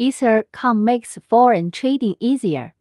Ethercom makes foreign trading easier.